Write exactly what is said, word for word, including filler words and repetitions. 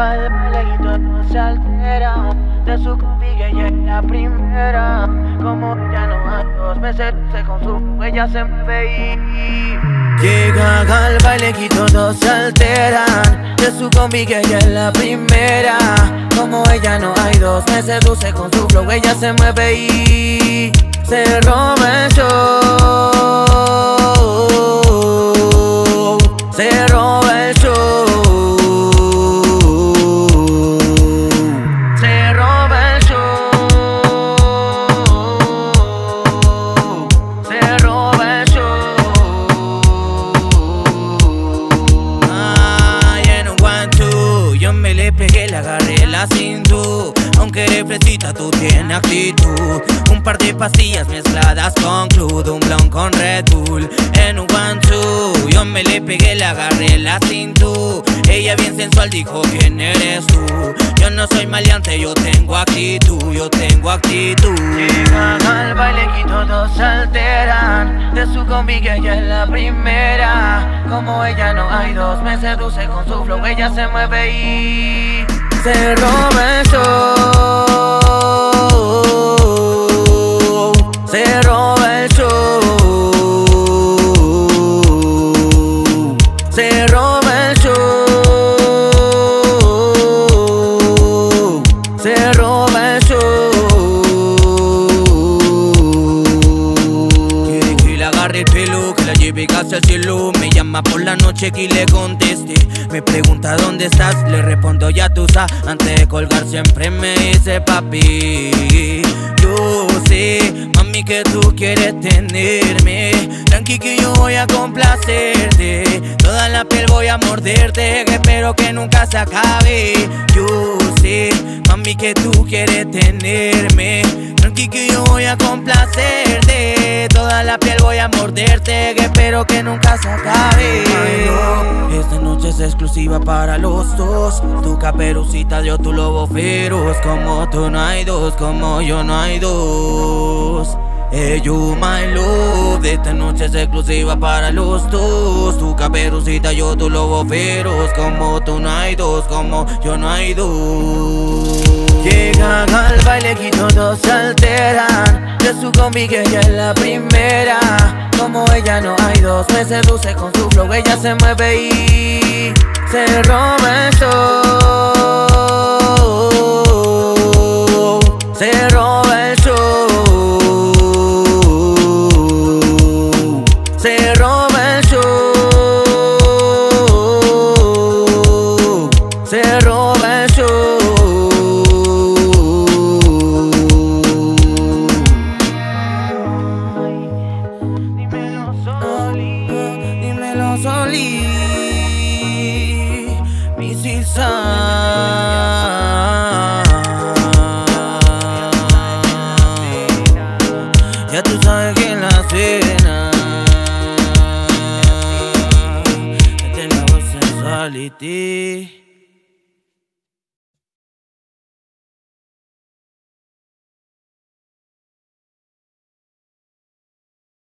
haga el baile y todo se altera. De su combi que ella es la primera. Como ya no a dos meses se consume, ella se mueve y llega al baile y todos se alteran. De su combi que ella es la primera. Como ella no hay dos, me seduce con su flow, ella se mueve y se roba el show. Se roba el show. Se roba el show. Se roba el show. Ah, en un one two yo me le pegué, la agarré la cintura. Aunque eres fresita, tú tienes actitud. Un par de pastillas mezcladas con Cloud, un blond con Red Bull. En un one two yo me le pegué, la agarré la cintura. Ella bien sensual dijo, ¿quién eres tú? Yo no soy maleante, yo tengo actitud, yo tengo actitud. Llegan al baile y todos se alteran. De su combi que ella es la primera. Como ella no hay dos, me seduce con su flow, ella se mueve y se roba el show. Se roba el show. Se roba el show. Se roba el show. Quiere que le agarre el pelo, que la lleve casi al cielo. Me llama por la noche que le conteste. Me pregunta dónde estás, le respondo ya tú sabes. Antes de colgar siempre me dice papi, yo sé, mami, que tú quieres tenerme. Tranqui que yo voy a complacerte, toda la piel voy a morderte, que espero que nunca se acabe. Yo sé, mami, que tú quieres tenerme. Tranqui que yo voy a complacerte, toda la piel voy a morderte, que espero que nunca se acabe. Esta noche es exclusiva para los dos. Tu caperucita dio tu lobo feroz. Como tú no hay dos, como yo no hay dos. Hey, you my love. Esta noche es exclusiva para los dos. Tu caperucita, yo tu lobo feroz. Como tú no hay dos, como yo no hay dos. Llegan al baile y todos se alteran. De su combi que ella es la primera. Como ella no hay dos, me seduce con su flow, ella se mueve y se roba el show. Se roba el show. Se roba el show. Se roba el show. Ay, dímelo soli, dímelo soli. Ya tú sabes que en la cena ya tenemos sensuality.